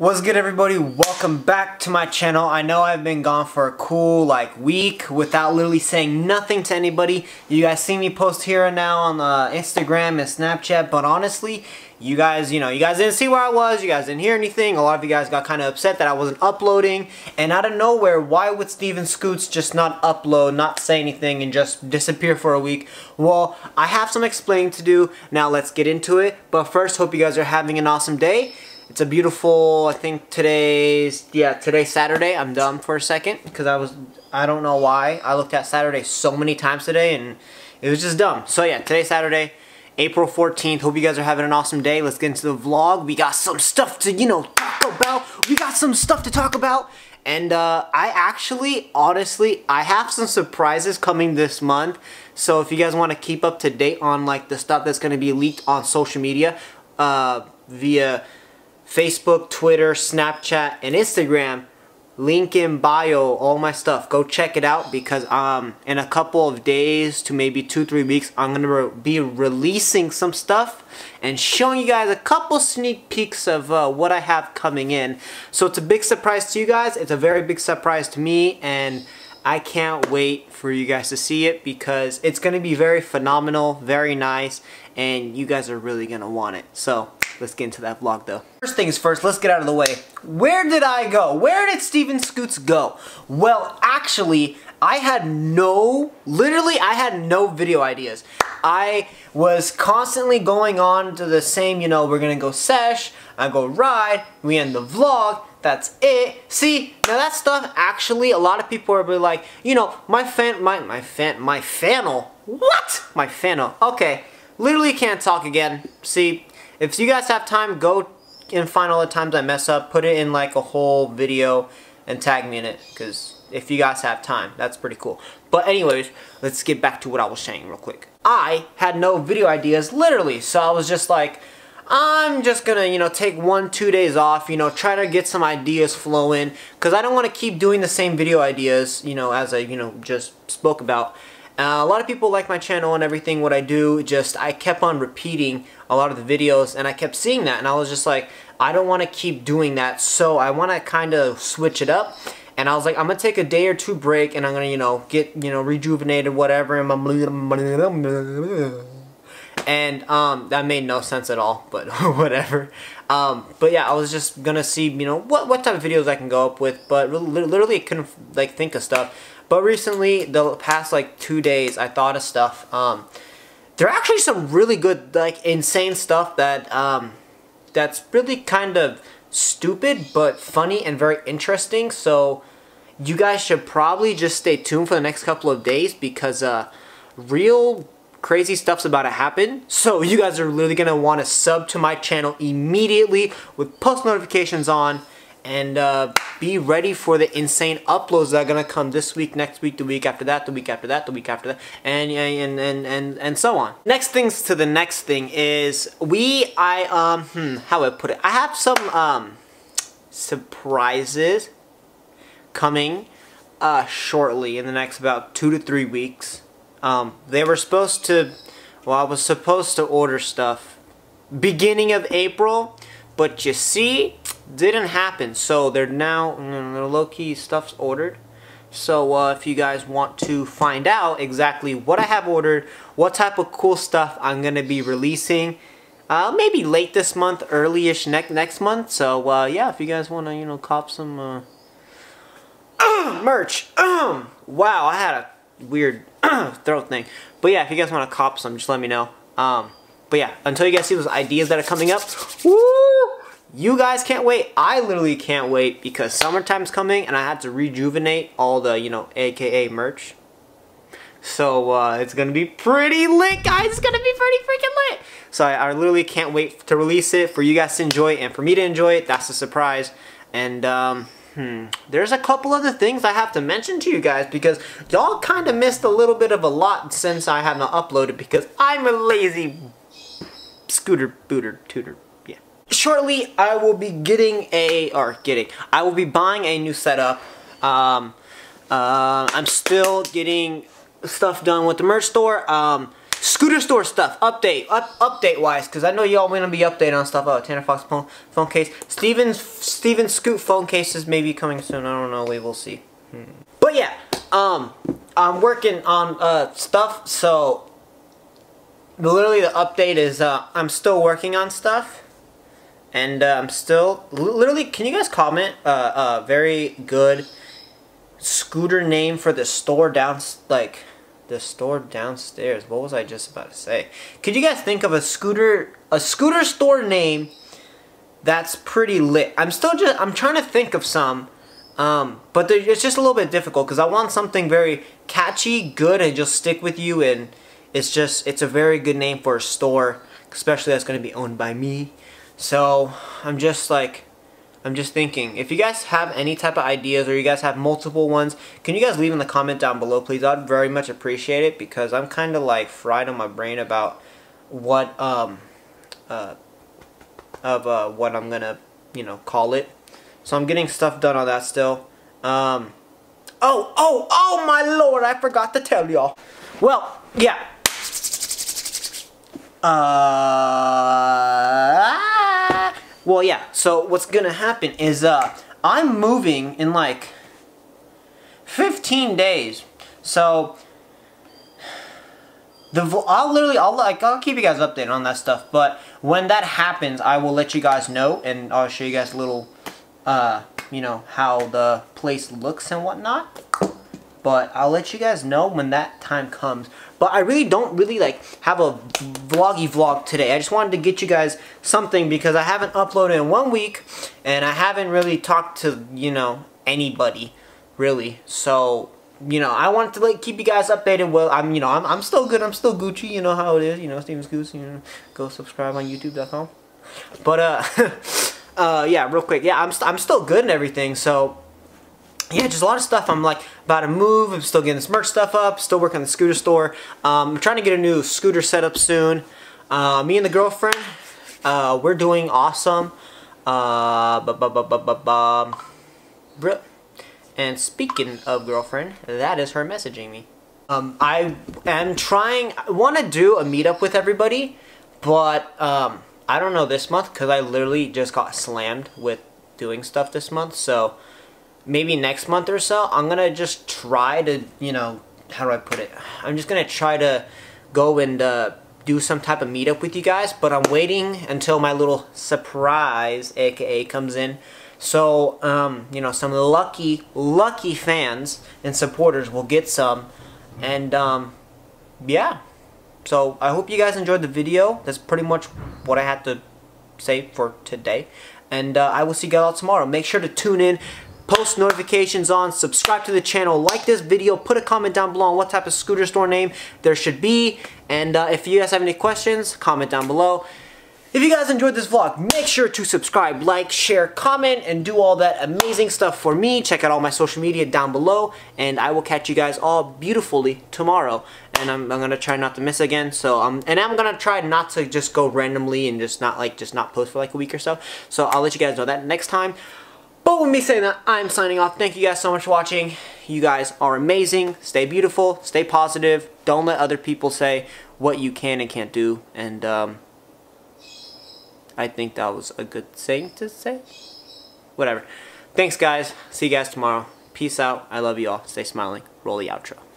What's good, everybody? Welcome back to my channel. I know I've been gone for a cool week without literally saying nothing to anybody. You guys see me post here and now on Instagram and Snapchat, but honestly, you guys, you guys didn't see where I was, you guys didn't hear anything. A lot of you guys got kind of upset that I wasn't uploading, and out of nowhere, why would Steven Scoots just not upload, not say anything, and just disappear for a week? Well, I have some explaining to do. Now let's get into it, but first, hope you guys are having an awesome day. It's a beautiful, I think today's Saturday. I'm dumb for a second because I don't know why. I looked at Saturday so many times today and it was just dumb. So yeah, today's Saturday, April 14th. Hope you guys are having an awesome day. Let's get into the vlog. We got some stuff to, talk about. And I actually, honestly, I have some surprises coming this month. So if you guys want to keep up to date on the stuff that's going to be leaked on social media via Facebook, Twitter, Snapchat, and Instagram, link in bio, all my stuff. Go check it out because in a couple of days to maybe 2-3 weeks, I'm going to be releasing some stuff and showing you guys a couple sneak peeks of what I have coming in. So it's a big surprise to you guys. It's a very big surprise to me, and I can't wait for you guys to see it because it's going to be very phenomenal, very nice, and you guys are really going to want it. So let's get into that vlog though. First things first, let's get out of the way. Where did I go? Where did Steven Scoots go? Well, actually, I had no, literally I had no video ideas. I was constantly going on to the same, we're gonna go sesh, I go ride, we end the vlog, that's it. See, now that stuff, actually, a lot of people are really like, my fannel, okay. Literally can't talk again, see? If you guys have time, go and find all the times I mess up, put it in a whole video and tag me in it, because if you guys have time, that's pretty cool. But anyways, let's get back to what I was saying real quick. I had no video ideas, literally, so I was just like, I'm just gonna, take 1-2 days off, try to get some ideas flowing, because I don't want to keep doing the same video ideas, as I, just spoke about. A lot of people like my channel and everything, what I do, I kept on repeating a lot of the videos and I kept seeing that and I was just like, I don't want to keep doing that, so I want to kind of switch it up. And I was like, I'm going to take a day or two break and I'm going to, get, rejuvenated, whatever. And that made no sense at all, but whatever. But yeah, I was just going to see, what type of videos I can go up with, but literally couldn't think of stuff. But recently, the past 2 days, I thought of stuff. There are actually some really good, insane stuff that that's really kind of stupid, but funny and very interesting. So you guys should probably just stay tuned for the next couple of days because real crazy stuff's about to happen. So you guys are literally gonna want to sub to my channel immediately with post notifications on. And be ready for the insane uploads that are gonna come this week, next week, the week after that, the week after that, the week after that, and so on. Next things to the next thing is how would I put it? I have some surprises coming shortly in the next about 2 to 3 weeks. They were supposed to, I was supposed to order stuff beginning of April, but you see, didn't happen, so they're now low-key stuff's ordered. So if you guys want to find out exactly what I have ordered, what type of cool stuff I'm gonna be releasing, maybe late this month, early-ish next month. So yeah, if you guys wanna cop some merch. Wow, I had a weird throat thing. But yeah, if you guys wanna cop some, just let me know. But yeah, until you guys see those ideas that are coming up. Woo! You guys can't wait. I literally can't wait because summertime's coming and I had to rejuvenate all the, AKA merch. So, it's gonna be pretty lit, guys. It's gonna be pretty freaking lit. So, I literally can't wait to release it for you guys to enjoy and for me to enjoy it. That's a surprise. And, there's a couple other things I have to mention to you guys because y'all kind of missed a little bit of a lot since I haven't uploaded because I'm a lazy scooter booter tutor. Shortly, I will be I will be buying a new setup. I'm still getting stuff done with the merch store. Scooter store stuff update, update wise, because I know y'all want to be updated on stuff. Oh, Tanner Fox phone case, Steven Scoot phone cases may be coming soon. I don't know. We will see. But yeah, I'm working on stuff. So literally the update is I'm still working on stuff, and I'm still literally. Can you guys comment? Very good scooter name for the store down the store downstairs. What was I just about to say? Could you guys think of a scooter store name that's pretty lit? I'm trying to think of some, but it's just a little bit difficult because I want something very catchy, good, and just stick with you. And it's a very good name for a store, especially that's going to be owned by me. So I'm just thinking, if you guys have any type of ideas or you guys have multiple ones, can you guys leave in the comment down below, please? I'd very much appreciate it because I'm kind of like fried on my brain about what I'm going to, call it. So I'm getting stuff done on that still. Oh my lord, I forgot to tell y'all. Well, yeah. Well, yeah, so what's gonna happen is I'm moving in like 15 days. So I'll keep you guys updated on that stuff, but when that happens, I will let you guys know, and I'll show you guys a little how the place looks and whatnot. But I'll let you guys know when that time comes. But I really don't have a vloggy vlog today. I just wanted to get you guys something because I haven't uploaded in 1 week. And I haven't really talked to, anybody, really. So, I wanted to keep you guys updated. Well, I'm still good. I'm still Gucci. You know how it is. Steven Scoots. Go subscribe on YouTube.com. But, yeah, real quick. Yeah, I'm still good and everything. So, yeah, just a lot of stuff. I'm about to move. I'm still getting this merch stuff up. Still working on the scooter store. I'm trying to get a new scooter set up soon. Me and the girlfriend, we're doing awesome. And speaking of girlfriend, that is her messaging me. I am trying. I want to do a meetup with everybody, but I don't know this month because I literally just got slammed with doing stuff this month. So maybe next month or so, I'm gonna just try to, how do I put it? I'm just gonna try to go and do some type of meetup with you guys, but I'm waiting until my little surprise, AKA, comes in. So, some lucky fans and supporters will get some, and, yeah. So, I hope you guys enjoyed the video. That's pretty much what I had to say for today, and I will see you guys all tomorrow. Make sure to tune in. Post notifications on, subscribe to the channel, like this video, put a comment down below on what type of scooter store name there should be, and if you guys have any questions, comment down below. If you guys enjoyed this vlog, make sure to subscribe, like, share, comment, and do all that amazing stuff for me. Check out all my social media down below, and I will catch you guys all beautifully tomorrow. And I'm gonna try not to miss again. So and I'm gonna try not to just go randomly and just not post for a week or so. So I'll let you guys know that next time. But with me saying that, I'm signing off. Thank you guys so much for watching. You guys are amazing. Stay beautiful. Stay positive. Don't let other people say what you can and can't do. And I think that was a good thing to say. Whatever. Thanks, guys. See you guys tomorrow. Peace out. I love you all. Stay smiling. Roll the outro.